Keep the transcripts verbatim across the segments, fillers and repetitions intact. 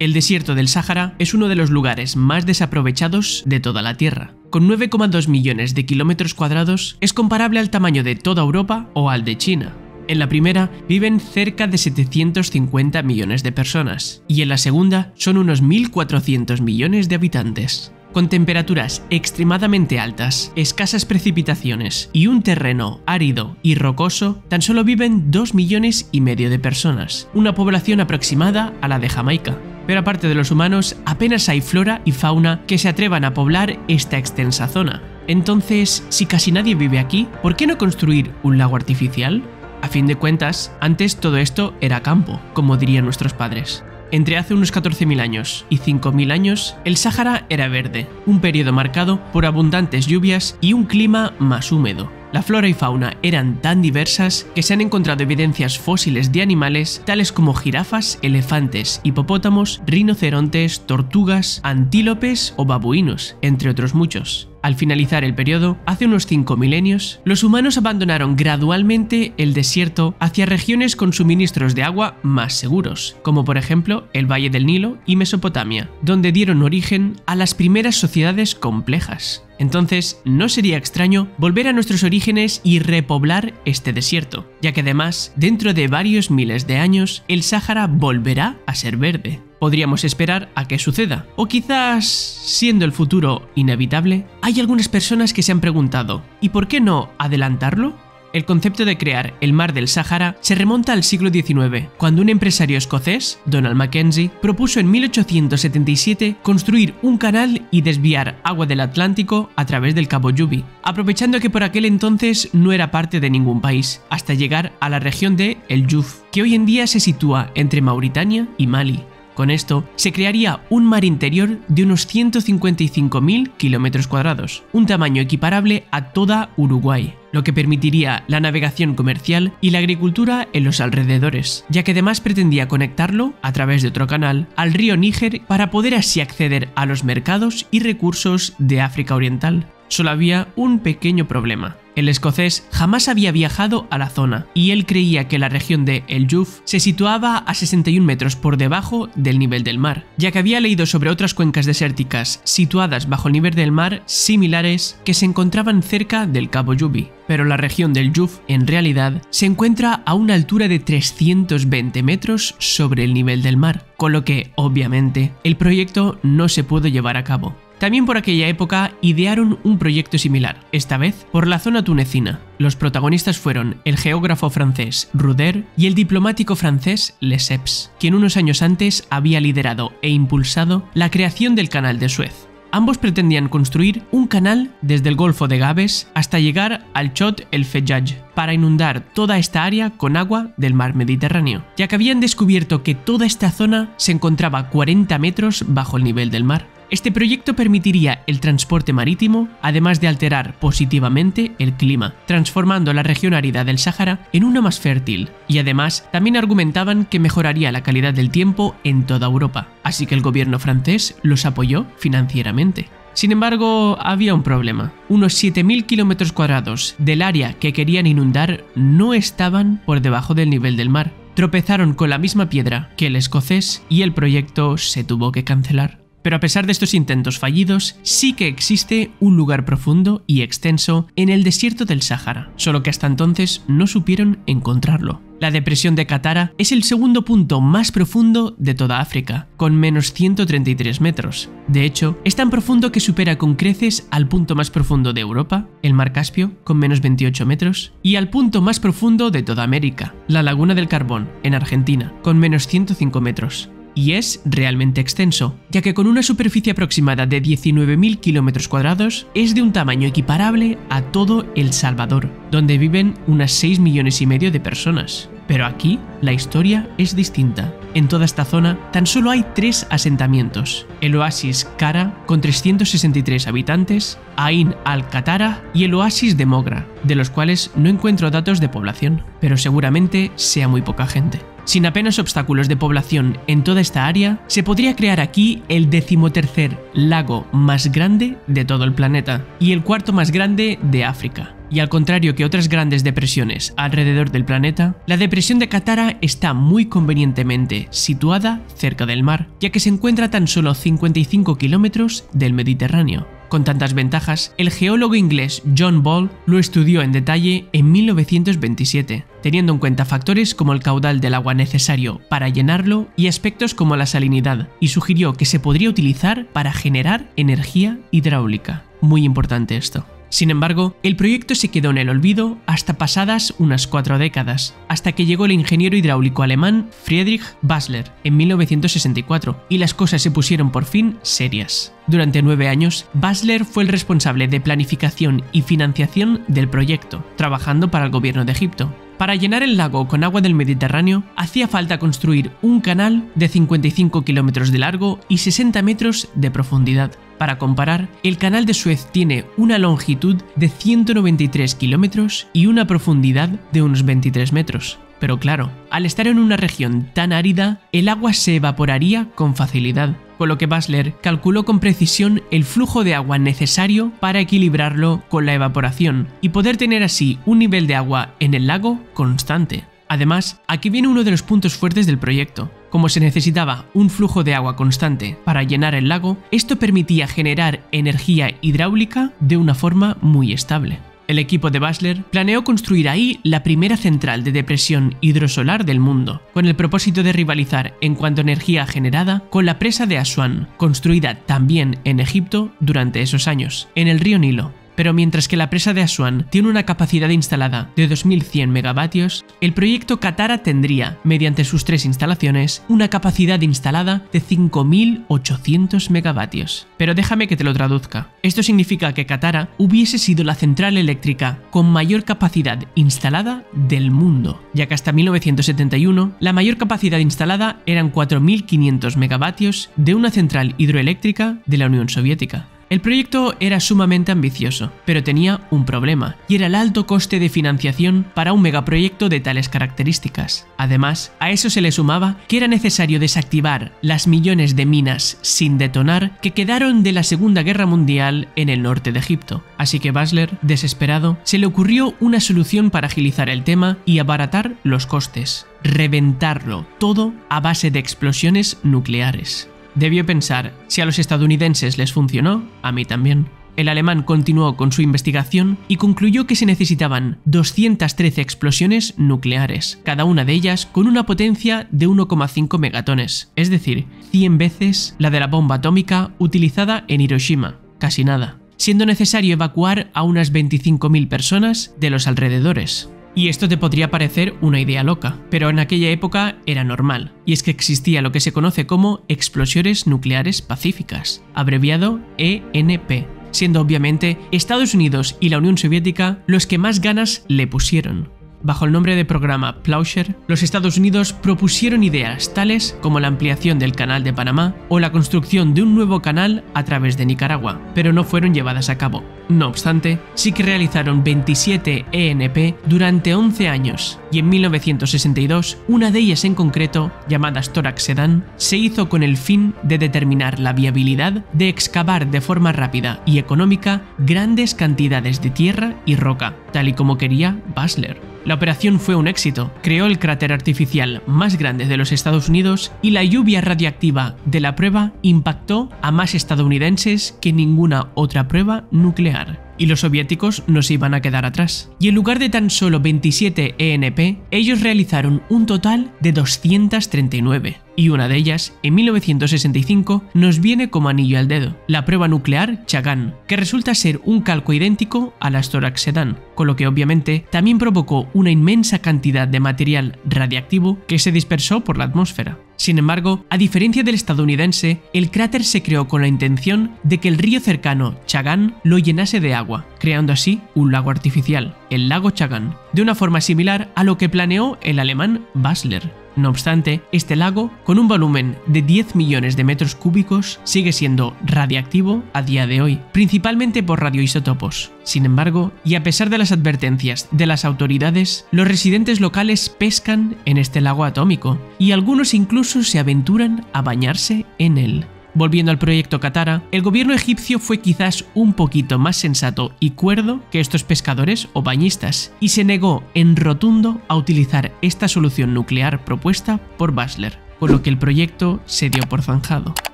El desierto del Sáhara es uno de los lugares más desaprovechados de toda la Tierra. Con nueve coma dos millones de kilómetros cuadrados, es comparable al tamaño de toda Europa o al de China. En la primera viven cerca de setecientos cincuenta millones de personas, y en la segunda son unos mil cuatrocientos millones de habitantes. Con temperaturas extremadamente altas, escasas precipitaciones y un terreno árido y rocoso, tan solo viven dos millones y medio de personas, una población aproximada a la de Jamaica. Pero aparte de los humanos, apenas hay flora y fauna que se atrevan a poblar esta extensa zona. Entonces, si casi nadie vive aquí, ¿por qué no construir un lago artificial? A fin de cuentas, antes todo esto era campo, como dirían nuestros padres. Entre hace unos catorce mil años y cinco mil años, el Sáhara era verde, un periodo marcado por abundantes lluvias y un clima más húmedo. La flora y fauna eran tan diversas que se han encontrado evidencias fósiles de animales tales como jirafas, elefantes, hipopótamos, rinocerontes, tortugas, antílopes o babuinos, entre otros muchos. Al finalizar el periodo, hace unos cinco milenios, los humanos abandonaron gradualmente el desierto hacia regiones con suministros de agua más seguros, como por ejemplo el Valle del Nilo y Mesopotamia, donde dieron origen a las primeras sociedades complejas. Entonces, no sería extraño volver a nuestros orígenes y repoblar este desierto, ya que además, dentro de varios miles de años, el Sáhara volverá a ser verde. Podríamos esperar a que suceda, o quizás, siendo el futuro inevitable, hay algunas personas que se han preguntado, ¿y por qué no adelantarlo? El concepto de crear el mar del Sáhara se remonta al siglo diecinueve, cuando un empresario escocés, Donald Mackenzie, propuso en mil ochocientos setenta y siete construir un canal y desviar agua del Atlántico a través del Cabo Yubi, aprovechando que por aquel entonces no era parte de ningún país, hasta llegar a la región de El Yuf, que hoy en día se sitúa entre Mauritania y Mali. Con esto, se crearía un mar interior de unos ciento cincuenta y cinco mil kilómetros cuadrados, un tamaño equiparable a toda Uruguay, lo que permitiría la navegación comercial y la agricultura en los alrededores, ya que además pretendía conectarlo, a través de otro canal, al río Níger para poder así acceder a los mercados y recursos de África Oriental. Solo había un pequeño problema. El escocés jamás había viajado a la zona y él creía que la región de El Yuf se situaba a sesenta y un metros por debajo del nivel del mar, ya que había leído sobre otras cuencas desérticas situadas bajo el nivel del mar similares que se encontraban cerca del Cabo Yubi. Pero la región del Yuf, en realidad, se encuentra a una altura de trescientos veinte metros sobre el nivel del mar, con lo que, obviamente, el proyecto no se pudo llevar a cabo. También por aquella época idearon un proyecto similar, esta vez por la zona tunecina. Los protagonistas fueron el geógrafo francés Ruder y el diplomático francés Lesseps, quien unos años antes había liderado e impulsado la creación del Canal de Suez. Ambos pretendían construir un canal desde el Golfo de Gabes hasta llegar al Chott el Fejaj para inundar toda esta área con agua del mar Mediterráneo, ya que habían descubierto que toda esta zona se encontraba cuarenta metros bajo el nivel del mar. Este proyecto permitiría el transporte marítimo, además de alterar positivamente el clima, transformando la región árida del Sáhara en una más fértil, y además también argumentaban que mejoraría la calidad del tiempo en toda Europa, así que el gobierno francés los apoyó financieramente. Sin embargo, había un problema. Unos siete mil kilómetros cuadrados del área que querían inundar no estaban por debajo del nivel del mar. Tropezaron con la misma piedra que el escocés y el proyecto se tuvo que cancelar. Pero a pesar de estos intentos fallidos, sí que existe un lugar profundo y extenso en el desierto del Sáhara, solo que hasta entonces no supieron encontrarlo. La depresión de Qattara es el segundo punto más profundo de toda África, con menos ciento treinta y tres metros. De hecho, es tan profundo que supera con creces al punto más profundo de Europa, el Mar Caspio, con menos veintiocho metros, y al punto más profundo de toda América, la Laguna del Carbón, en Argentina, con menos ciento cinco metros. Y es realmente extenso, ya que con una superficie aproximada de diecinueve mil kilómetros cuadrados es de un tamaño equiparable a todo El Salvador, donde viven unas seis millones y medio de personas. Pero aquí la historia es distinta. En toda esta zona tan solo hay tres asentamientos: el oasis Cara, con trescientos sesenta y tres habitantes, Ain Al-Qatara y el oasis de Mogra, de los cuales no encuentro datos de población, pero seguramente sea muy poca gente. Sin apenas obstáculos de población en toda esta área, se podría crear aquí el decimotercer lago más grande de todo el planeta y el cuarto más grande de África. Y al contrario que otras grandes depresiones alrededor del planeta, la depresión de Qattara está muy convenientemente situada cerca del mar, ya que se encuentra a tan solo cincuenta y cinco kilómetros del Mediterráneo. Con tantas ventajas, el geólogo inglés John Ball lo estudió en detalle en mil novecientos veintisiete, teniendo en cuenta factores como el caudal del agua necesario para llenarlo y aspectos como la salinidad, y sugirió que se podría utilizar para generar energía hidráulica. Muy importante esto. Sin embargo, el proyecto se quedó en el olvido hasta pasadas unas cuatro décadas, hasta que llegó el ingeniero hidráulico alemán Friedrich Bassler en mil novecientos sesenta y cuatro, y las cosas se pusieron por fin serias. Durante nueve años, Bassler fue el responsable de planificación y financiación del proyecto, trabajando para el gobierno de Egipto. Para llenar el lago con agua del Mediterráneo, hacía falta construir un canal de cincuenta y cinco kilómetros de largo y sesenta metros de profundidad. Para comparar, el Canal de Suez tiene una longitud de ciento noventa y tres kilómetros y una profundidad de unos veintitrés metros. Pero claro, al estar en una región tan árida, el agua se evaporaría con facilidad, con lo que Bassler calculó con precisión el flujo de agua necesario para equilibrarlo con la evaporación y poder tener así un nivel de agua en el lago constante. Además, aquí viene uno de los puntos fuertes del proyecto. Como se necesitaba un flujo de agua constante para llenar el lago, esto permitía generar energía hidráulica de una forma muy estable. El equipo de Bassler planeó construir ahí la primera central de depresión hidrosolar del mundo, con el propósito de rivalizar en cuanto a energía generada con la presa de Asuán, construida también en Egipto durante esos años, en el río Nilo. Pero mientras que la presa de Asuán tiene una capacidad instalada de dos mil cien megavatios, el proyecto Qattara tendría, mediante sus tres instalaciones, una capacidad instalada de cinco mil ochocientos megavatios. Pero déjame que te lo traduzca. Esto significa que Qattara hubiese sido la central eléctrica con mayor capacidad instalada del mundo, ya que hasta mil novecientos setenta y uno la mayor capacidad instalada eran cuatro mil quinientos megavatios de una central hidroeléctrica de la Unión Soviética. El proyecto era sumamente ambicioso, pero tenía un problema, y era el alto coste de financiación para un megaproyecto de tales características. Además, a eso se le sumaba que era necesario desactivar las millones de minas sin detonar que quedaron de la Segunda Guerra Mundial en el norte de Egipto. Así que Bassler, desesperado, se le ocurrió una solución para agilizar el tema y abaratar los costes: reventarlo todo a base de explosiones nucleares. Debió pensar, si a los estadounidenses les funcionó, a mí también. El alemán continuó con su investigación y concluyó que se necesitaban doscientas trece explosiones nucleares, cada una de ellas con una potencia de uno coma cinco megatones, es decir, cien veces la de la bomba atómica utilizada en Hiroshima, casi nada, siendo necesario evacuar a unas veinticinco mil personas de los alrededores. Y esto te podría parecer una idea loca, pero en aquella época era normal, y es que existía lo que se conoce como explosiones nucleares pacíficas, abreviado E N P, siendo obviamente Estados Unidos y la Unión Soviética los que más ganas le pusieron. Bajo el nombre de programa Plowshare, los Estados Unidos propusieron ideas tales como la ampliación del Canal de Panamá o la construcción de un nuevo canal a través de Nicaragua, pero no fueron llevadas a cabo. No obstante, sí que realizaron veintisiete E N P durante once años, y en mil novecientos sesenta y dos, una de ellas en concreto, llamada Storax Sedan, se hizo con el fin de determinar la viabilidad de excavar de forma rápida y económica grandes cantidades de tierra y roca, tal y como quería Bassler. La operación fue un éxito, creó el cráter artificial más grande de los Estados Unidos y la lluvia radiactiva de la prueba impactó a más estadounidenses que ninguna otra prueba nuclear. Y los soviéticos no se iban a quedar atrás. Y en lugar de tan solo veintisiete E N P, ellos realizaron un total de doscientas treinta y nueve. Y una de ellas, en mil novecientos sesenta y cinco, nos viene como anillo al dedo, la prueba nuclear Chagán, que resulta ser un calco idéntico a la Storax Sedan, con lo que obviamente también provocó una inmensa cantidad de material radiactivo que se dispersó por la atmósfera. Sin embargo, a diferencia del estadounidense, el cráter se creó con la intención de que el río cercano Chagán lo llenase de agua, creando así un lago artificial, el lago Chagán, de una forma similar a lo que planeó el alemán Bassler. No obstante, este lago, con un volumen de diez millones de metros cúbicos, sigue siendo radiactivo a día de hoy, principalmente por radioisótopos. Sin embargo, y a pesar de las advertencias de las autoridades, los residentes locales pescan en este lago atómico, y algunos incluso se aventuran a bañarse en él. Volviendo al proyecto Qattara, el gobierno egipcio fue quizás un poquito más sensato y cuerdo que estos pescadores o bañistas, y se negó en rotundo a utilizar esta solución nuclear propuesta por Bassler, con lo que el proyecto se dio por zanjado.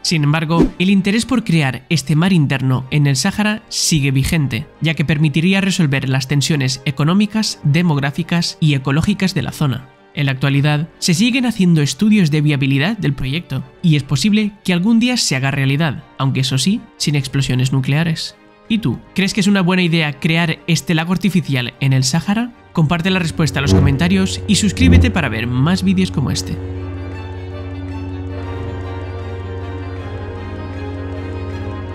Sin embargo, el interés por crear este mar interno en el Sáhara sigue vigente, ya que permitiría resolver las tensiones económicas, demográficas y ecológicas de la zona. En la actualidad, se siguen haciendo estudios de viabilidad del proyecto, y es posible que algún día se haga realidad, aunque eso sí, sin explosiones nucleares. ¿Y tú? ¿Crees que es una buena idea crear este lago artificial en el Sáhara? Comparte la respuesta en los comentarios y suscríbete para ver más vídeos como este.